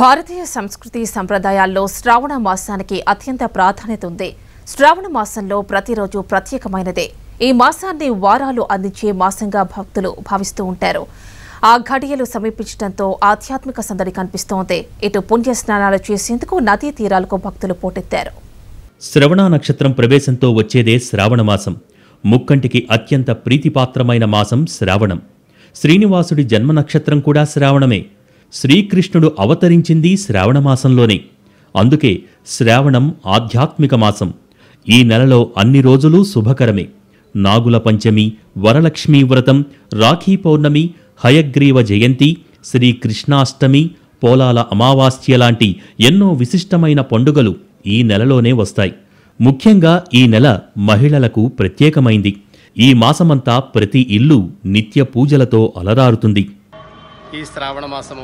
భారతీయ సంస్కృతి సంప్రదాయాల్లో శ్రావణ మాసానికి అత్యంత ప్రాధాన్యత ఉంది. శ్రావణ మాసంలో ప్రతిరోజు ప్రత్యేకమైనదే. ఈ మాసాన్ని వారాలు అందించే మాసంగా భక్తులు భావిస్తూ ఉంటారు. ఆ ఘడియలు సమీపించడంతో ఆధ్యాత్మిక సందడి కనిపిస్తోంది. ఇటు పుణ్య స్నానాలు చేసేందుకు నదీ తీరాలకు భక్తులు పోటెత్తారు. శ్రవణ నక్షత్రం ప్రవేశంతో వచ్చేదే శ్రావణ మాసం. ముక్కంటికి అత్యంత ప్రీతిపాత్రమైన మాసం శ్రావణం. శ్రీనివాసుడి జన్మ నక్షత్రం కూడా శ్రావణమే. శ్రీకృష్ణుడు అవతరించింది శ్రావణమాసంలోనే. అందుకే శ్రావణం ఆధ్యాత్మిక మాసం. ఈ నెలలో అన్ని రోజులు శుభకరమే. నాగుల పంచమి, వరలక్ష్మీ వ్రతం, రాఖీ పౌర్ణమి, హయగ్రీవ జయంతి, శ్రీకృష్ణాష్టమి, పోలాల అమావాస్య లాంటి ఎన్నో విశిష్టమైన పండుగలు ఈ నెలలోనే వస్తాయి. ముఖ్యంగా ఈ నెల మహిళలకు ప్రత్యేకమైంది. ఈ మాసమంతా ప్రతి ఇల్లు నిత్య పూజలతో అలరారుతుంది. ఈ శ్రావణ మాసము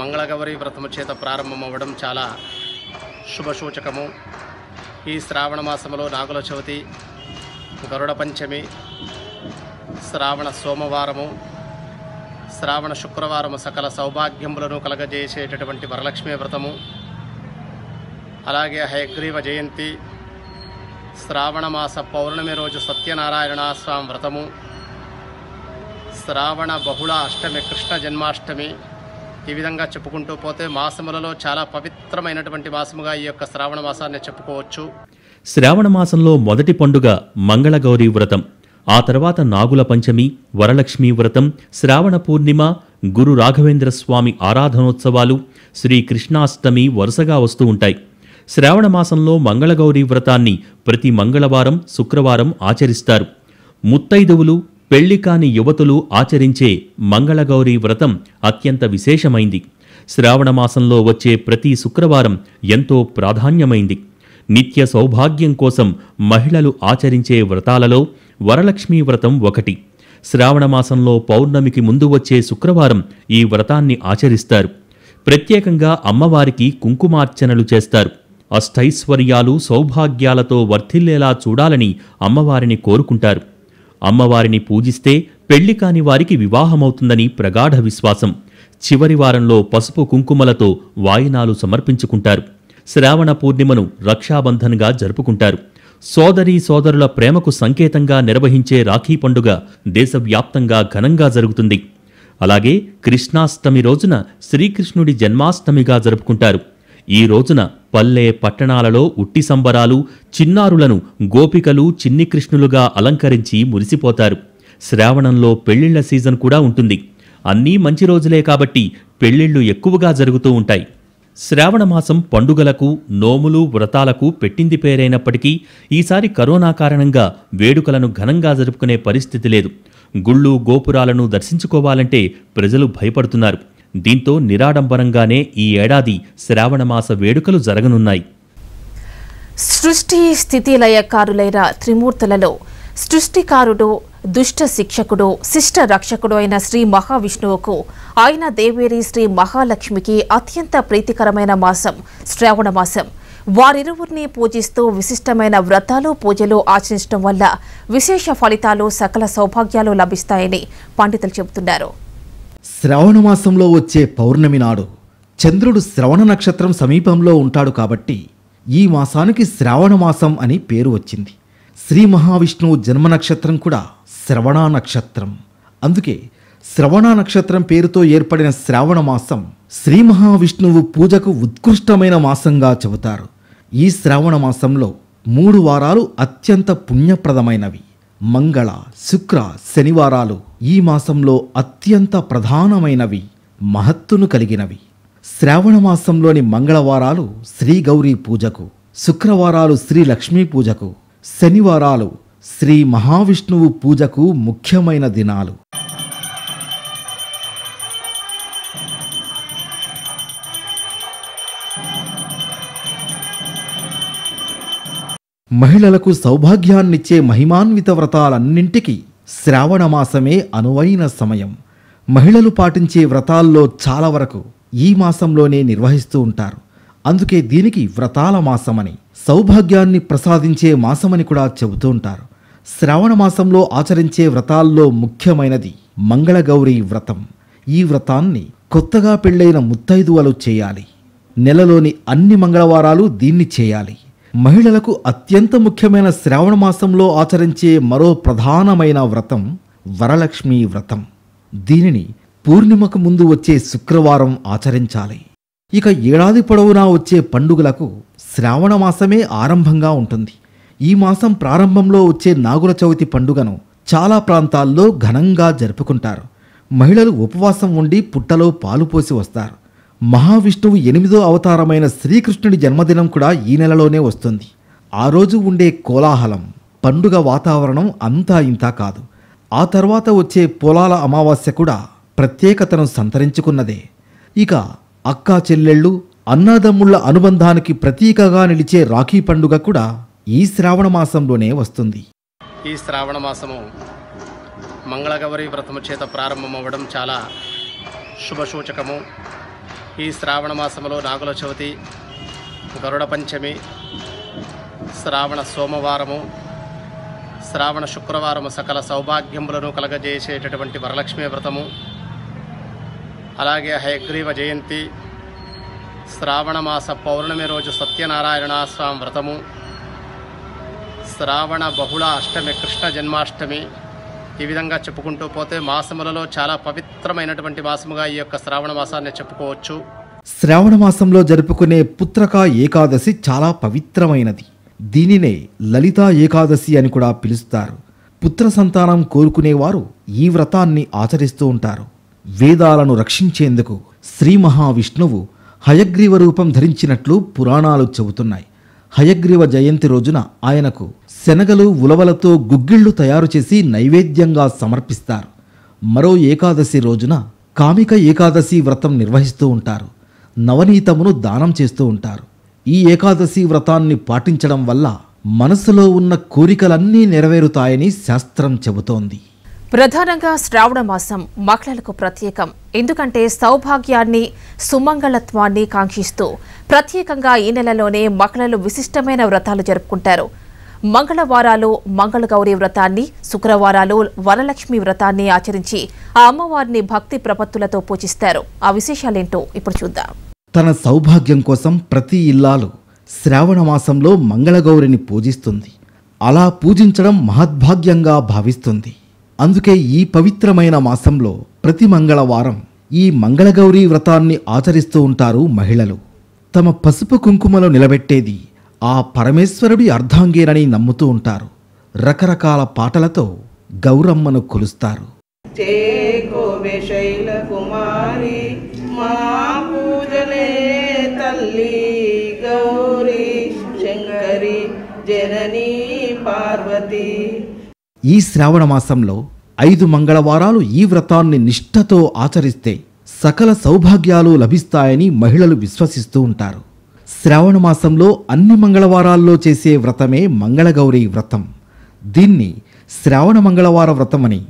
మంగళగౌరి వ్రతము చేత ప్రారంభమవ్వడం చాలా శుభసూచకము. ఈ శ్రావణ మాసములో నాగుల చవితి, గరుడ పంచమి, శ్రావణ సోమవారము, శ్రావణ శుక్రవారము సకల సౌభాగ్యములను కలగజేసేటటువంటి వరలక్ష్మీ వ్రతము, అలాగే హయగ్రీవ జయంతి, శ్రావణ మాస పౌర్ణమి రోజు సత్యనారాయణ స్వామి వ్రతము, శ్రావణ బహుళ అష్టమి, కృష్ణ జన్మాష్టమి. ఈ విధంగా చెప్పుకుంటూ పోతే మాసములలో చాలా పవిత్రమైనటువంటి మాసముగా ఈ యొక్క శ్రావణ మాసాన్ని చెప్పుకోవచ్చు. శ్రావణ మాసంలో మొదటి పండుగ మంగళగౌరీ వ్రతం, ఆ తర్వాత నాగుల పంచమి, వరలక్ష్మీ వ్రతం, శ్రావణ పూర్ణిమ, గురు రాఘవేంద్ర స్వామి ఆరాధనోత్సవాలు, శ్రీకృష్ణాష్టమి వరుసగా వస్తూ ఉంటాయి. శ్రావణ మాసంలో మంగళగౌరీ వ్రతాన్ని ప్రతి మంగళవారం, శుక్రవారం ఆచరిస్తారు. ముత్తైదువులు, పెళ్లి కాని యువతులు ఆచరించే మంగళగౌరీ వ్రతం అత్యంత విశేషమైంది. శ్రావణమాసంలో వచ్చే ప్రతి శుక్రవారం ఎంతో ప్రాధాన్యమైంది. నిత్య సౌభాగ్యం కోసం మహిళలు ఆచరించే వ్రతాలలో వరలక్ష్మీ వ్రతం ఒకటి. శ్రావణమాసంలో పౌర్ణమికి ముందు వచ్చే శుక్రవారం ఈ వ్రతాన్ని ఆచరిస్తారు. ప్రత్యేకంగా అమ్మవారికి కుంకుమార్చనలు చేస్తారు. అష్టైశ్వర్యాలు, సౌభాగ్యాలతో వర్ధిల్లేలా చూడాలని అమ్మవారిని కోరుకుంటారు. అమ్మవారిని పూజిస్తే పెళ్లి కాని వారికి వివాహమవుతుందని ప్రగాఢ విశ్వాసం. చివరి వారంలో పసుపు కుంకుమలతో వాయినాలు సమర్పించుకుంటారు. శ్రావణ పూర్ణిమను రక్షాబంధన్గా జరుపుకుంటారు. సోదరీ సోదరుల ప్రేమకు సంకేతంగా నిర్వహించే రాఖీ పండుగ దేశవ్యాప్తంగా ఘనంగా జరుగుతుంది. అలాగే కృష్ణాష్టమి రోజున శ్రీకృష్ణుడి జన్మాష్టమిగా జరుపుకుంటారు. ఈ రోజున పల్లె, పట్టణాలలో ఉట్టి సంబరాలు, చిన్నారులను గోపికలు చిన్ని కృష్ణులుగా అలంకరించి మురిసిపోతారు. శ్రావణంలో పెళ్లిళ్ల సీజన్ కూడా ఉంటుంది. అన్నీ మంచి రోజులే కాబట్టి పెళ్లిళ్లు ఎక్కువగా జరుగుతూ ఉంటాయి. శ్రావణమాసం పండుగలకు, నోములు, వ్రతాలకు పెట్టింది పేరైనప్పటికీ ఈసారి కరోనా కారణంగా వేడుకలను ఘనంగా జరుపుకునే పరిస్థితి లేదు. గుళ్ళు, గోపురాలను దర్శించుకోవాలంటే ప్రజలు భయపడుతున్నారు. దీంతో నిరాడంబరంగానే ఈ ఏడాది శ్రావణమాస వేడుకలు జరగనున్నాయి. సృష్టి స్థితి లయకారులైన త్రిమూర్తులలో సృష్టికారుడు, దుష్ట శిక్షకుడు, శిష్ట రక్షకుడు అయిన శ్రీ మహావిష్ణువుకు, ఆయన దేవేరి శ్రీ మహాలక్ష్మికి అత్యంత ప్రీతికరమైన మాసం శ్రావణ మాసం. వారిరువురిని పూజిస్తూ విశిష్టమైన వ్రతాలు, పూజలు ఆచరించడం వల్ల విశేష ఫలితాలు, సకల సౌభాగ్యాలు లభిస్తాయని పండితులు చెబుతున్నారు. శ్రావణమాసంలో వచ్చే పౌర్ణమి నాడు చంద్రుడు శ్రవణ నక్షత్రం సమీపంలో ఉంటాడు కాబట్టి ఈ మాసానికి శ్రావణమాసం అని పేరు వచ్చింది. శ్రీ మహావిష్ణువు జన్మ నక్షత్రం కూడా శ్రవణ నక్షత్రం. అందుకే శ్రవణ నక్షత్రం పేరుతో ఏర్పడిన శ్రావణ మాసం శ్రీ మహావిష్ణువు పూజకు ఉత్కృష్టమైన మాసంగా చెబుతారు. ఈ శ్రావణ మాసంలో 3 వారాలు అత్యంత పుణ్యప్రదమైనవి. మంగళ, శుక్ర, శనివారాలు ఈ మాసంలో అత్యంత ప్రధానమైనవి, మహత్తును కలిగినవి. శ్రావణమాసంలోని మంగళవారాలు శ్రీ గౌరీ పూజకు, శుక్రవారాలు శ్రీ లక్ష్మీ పూజకు, శనివారాలు శ్రీ మహావిష్ణువు పూజకు ముఖ్యమైన దినాలు. మహిళలకు సౌభాగ్యాన్నిచ్చే మహిమాన్విత వ్రతాలన్నింటికీ శ్రావణమాసమే అనువైన సమయం. మహిళలు పాటించే వ్రతాల్లో చాలా వరకు ఈ మాసంలోనే నిర్వహిస్తూ ఉంటారు. అందుకే దీనికి వ్రతాల మాసమని, సౌభాగ్యాన్ని ప్రసాదించే మాసమని కూడా చెబుతూ ఉంటారు. శ్రావణమాసంలో ఆచరించే వ్రతాల్లో ముఖ్యమైనది మంగళగౌరీ వ్రతం. ఈ వ్రతాన్ని కొత్తగా పెళ్ళైన ముత్తైదువలు చేయాలి. నెలలోని అన్ని మంగళవారాలు దీన్ని చేయాలి. మహిళలకు అత్యంత ముఖ్యమైన శ్రావణ మాసంలో ఆచరించే మరో ప్రధానమైన వ్రతం వరలక్ష్మి వ్రతం. దీనిని పూర్ణిమకు ముందు వచ్చే శుక్రవారం ఆచరించాలి. ఇక ఏడాది పొడవునా వచ్చే పండుగలకు శ్రావణ మాసమే ఆరంభంగా ఉంటుంది. ఈ మాసం ప్రారంభంలో వచ్చే నాగుల చవితి పండుగను చాలా ప్రాంతాల్లో ఘనంగా జరుపుకుంటారు. మహిళలు ఉపవాసం ఉండి పుట్టలో పాలు పోసి వస్తారు. మహావిష్ణువు 8వ అవతారమైన శ్రీకృష్ణుడి జన్మదినం కూడా ఈ నెలలోనే వస్తుంది. ఆ రోజు ఉండే కోలాహలం, పండుగ వాతావరణం అంతా ఇంతా కాదు. ఆ తర్వాత వచ్చే పొలాల అమావాస్య కూడా ప్రత్యేకతను సంతరించుకున్నదే. ఇక అక్కా చెల్లెళ్ళు, అన్నాదమ్ముళ్ల అనుబంధానికి ప్రతీకగా నిలిచే రాఖీ పండుగ కూడా ఈ శ్రావణ మాసంలోనే వస్తుంది. ఈ శ్రావణ మాసము మంగళగౌరి వ్రతము చేత ప్రారంభమవ్వడం చాలా శుభసూచకము. ఈ శ్రావణ మాసంలో నాగుల చవితి, గరుడ పంచమి, శ్రావణ సోమవారము, శ్రావణ శుక్రవారము సకల సౌభాగ్యములను కలగజేసేటటువంటి వరలక్ష్మీ వ్రతము, అలాగే హయగ్రీవ జయంతి, శ్రావణ మాస పౌర్ణమి రోజు సత్యనారాయణ స్వామి వ్రతము, శ్రావణ బహుళ అష్టమి, కృష్ణ జన్మాష్టమి. ఈ విధంగా చెప్పుకుంటూ పోతే మాసములలో చాలా పవిత్రమైనటువంటి మాసముగా ఈ యొక్క శ్రావణ మాసాన్ని చెప్పుకోవచ్చు. శ్రావణ మాసంలో జరుపుకునే పుత్రకా ఏకాదశి చాలా పవిత్రమైనది. దీనినే లలితా ఏకాదశి అని కూడా పిలుస్తారు. పుత్ర సంతానం కోరుకునేవారు ఈ వ్రతాన్ని ఆచరిస్తూ ఉంటారు. వేదాలను రక్షించేందుకు శ్రీ మహావిష్ణువు హయగ్రీవ రూపం ధరించినట్లు పురాణాలు చెబుతున్నాయి. హయగ్రీవ జయంతి రోజున ఆయనకు శనగలు, ఉలవలతో గుగ్గిళ్లు తయారు చేసి నైవేద్యంగా సమర్పిస్తారు. మరో ఏకాదశి రోజున కామిక ఏకాదశి వ్రతం నిర్వహిస్తూ ఉంటారు. నవనీతమును దానం చేస్తూ ఉంటారు. ఈ ఏకాదశి వ్రతాన్ని పాటించడం వల్ల మనసులో ఉన్న కోరికలన్నీ నెరవేరుతాయని శాస్త్రం చెబుతోంది. ప్రధానంగా శ్రావణ మాసం మహిళలకు ప్రత్యేకం. ఎందుకంటే సౌభాగ్యాన్ని, సుమంగళత్వాన్ని కాంక్షిస్తూ ప్రత్యేకంగా ఈ నెలలోనే మహిళలు విశిష్టమైన వ్రతాలు జరుపుకుంటారు. మంగళవారాలు మంగళగౌరి వ్రతాన్ని, శుక్రవారాలు వరలక్ష్మి వ్రతాన్ని ఆచరించి ఆ అమ్మవారిని భక్తి ప్రపత్తులతో పూజిస్తారు. ఆ విశేషాలేంటో ఇప్పుడు చూద్దాం. తన సౌభాగ్యం కోసం ప్రతి ఇల్లాలు శ్రావణ మాసంలో మంగళగౌరిని పూజిస్తుంది. అలా పూజించడం మహద్భాగ్యంగా భావిస్తుంది. అందుకే ఈ పవిత్రమైన మాసంలో ప్రతి మంగళవారం ఈ మంగళగౌరీ వ్రతాన్ని ఆచరిస్తూ ఉంటారు మహిళలు. తమ పసుపు కుంకుమలు నిలబెట్టేది ఆ పరమేశ్వరుడి అర్ధాంగేనని నమ్ముతూ ఉంటారు. రకరకాల పాటలతో గౌరమ్మను కొలుస్తారు. ఈ శ్రావణ మాసంలో 5 మంగళవారాలు ఈ వ్రతాన్ని నిష్ఠతో ఆచరిస్తే సకల సౌభాగ్యాలు లభిస్తాయని మహిళలు విశ్వసిస్తూ ఉంటారు. శ్రావణ మాసంలో అన్ని మంగళవారాల్లో చేసే వ్రతమే మంగళగౌరీ వ్రతం. దీన్ని శ్రావణ మంగళవార వ్రతమని,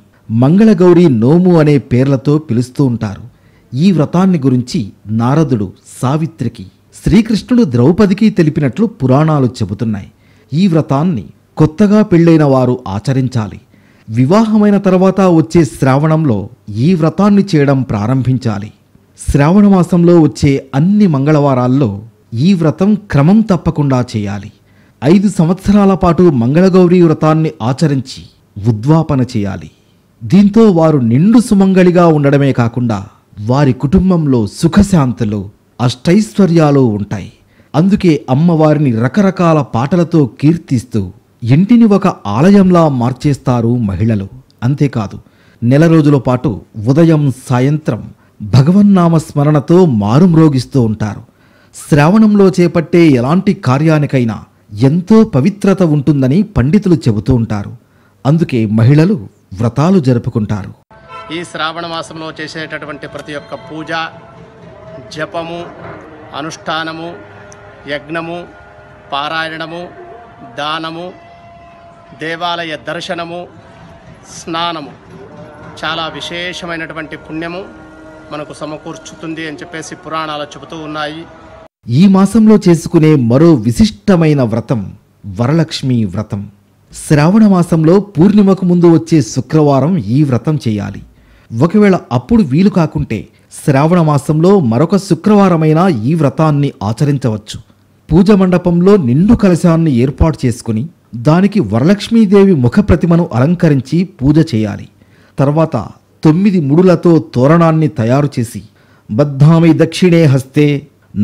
మంగళగౌరీ నోము అనే పేర్లతో పిలుస్తూ ఉంటారు. ఈ వ్రతాన్ని గురించి నారదుడు సావిత్రికి, శ్రీకృష్ణుడు ద్రౌపదికి తెలిపినట్లు పురాణాలు చెబుతున్నాయి. ఈ వ్రతాన్ని కొత్తగా పెళ్ళైన వారు ఆచరించాలి. వివాహమైన తర్వాత వచ్చే శ్రావణంలో ఈ వ్రతాన్ని చేయడం ప్రారంభించాలి. శ్రావణ మాసంలో వచ్చే అన్ని మంగళవారాల్లో ఈ వ్రతం క్రమం తప్పకుండా చేయాలి. 5 సంవత్సరాల పాటు మంగళగౌరీ వ్రతాన్ని ఆచరించి ఉద్వాపన చేయాలి. దీంతో వారు నిండు సుమంగళిగా ఉండడమే కాకుండా వారి కుటుంబంలో సుఖశాంతులు, అష్టైశ్వర్యాలు ఉంటాయి. అందుకే అమ్మవారిని రకరకాల పాటలతో కీర్తిస్తూ ఇంటిని ఒక ఆలయంలా మార్చేస్తారు మహిళలు. అంతేకాదు, నెల రోజుల పాటు ఉదయం సాయంత్రం భగవన్నామ స్మరణతో మారుమ్రోగిస్తూ ఉంటారు. శ్రావణంలో చేపట్టే ఎలాంటి కార్యానికైనా ఎంతో పవిత్రత ఉంటుందని పండితులు చెబుతూ ఉంటారు. అందుకే మహిళలు వ్రతాలు జరుపుకుంటారు. ఈ శ్రావణ మాసంలో చేసేటటువంటి ప్రతి ఒక్క పూజ, జపము, అనుష్ఠానము, యజ్ఞము, పారాయణము, దానము, దేవాలయ దర్శనము, స్నానము చాలా విశేషమైనటువంటి పుణ్యము మనకు సమకూర్చుతుంది అని చెప్పేసి పురాణాలు చెబుతూ ఉన్నాయి. ఈ మాసంలో చేసుకునే మరో విశిష్టమైన వ్రతం వరలక్ష్మి వ్రతం. శ్రావణ మాసంలో పూర్ణిమకు ముందు వచ్చే శుక్రవారం ఈ వ్రతం చేయాలి. ఒకవేళ అప్పుడు వీలు కాకుంటే శ్రావణ మాసంలో మరొక శుక్రవారమైనా ఈ వ్రతాన్ని ఆచరించవచ్చు. పూజ మండపంలో నిండు కలశాన్ని ఏర్పాటు చేసుకుని దానికి వరలక్ష్మీదేవి ముఖ ప్రతిమను అలంకరించి పూజ చేయాలి. తర్వాత 9 ముడులతో తోరణాన్ని తయారు చేసి బద్ధామి దక్షిణే హస్తే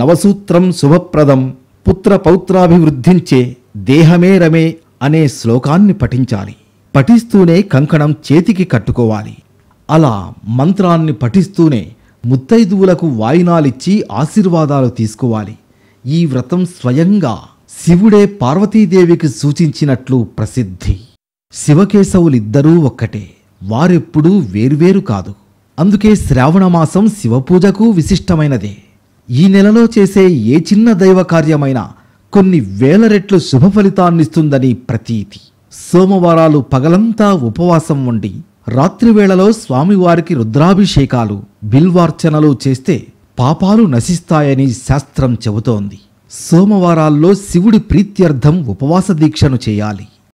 నవసూత్రం శుభప్రదం పుత్ర పౌత్రాభివృద్ధించే దేహమే రమే అనే శ్లోకాన్ని పఠించాలి. పఠిస్తూనే కంకణం చేతికి కట్టుకోవాలి. అలా మంత్రాన్ని పఠిస్తూనే ముత్తైదువులకు వాయినాలిచ్చి ఆశీర్వాదాలు తీసుకోవాలి. ఈ వ్రతం స్వయంగా శివుడే పార్వతీదేవికి సూచించినట్లు ప్రసిద్ధి. శివకేశవులిద్దరూ ఒక్కటే, వారెప్పుడూ వేర్వేరు కాదు. అందుకే శ్రావణమాసం శివపూజకు విశిష్టమైనదే. ఈ నెలలో చేసే ఏ చిన్న దైవ కార్యమైనా కొన్ని వేల రెట్లు శుభ ఫలితాన్నిస్తుందని ప్రతీతి. సోమవారాలు పగలంతా ఉపవాసం ఉండి రాత్రివేళలో స్వామివారికి రుద్రాభిషేకాలు, బిల్వార్చనలు చేస్తే పాపాలు నశిస్తాయని శాస్త్రం చెబుతోంది. సోమవారాల్లో శివుడి ప్రీత్యర్థం ఉపవాస దీక్షను చేయాలి.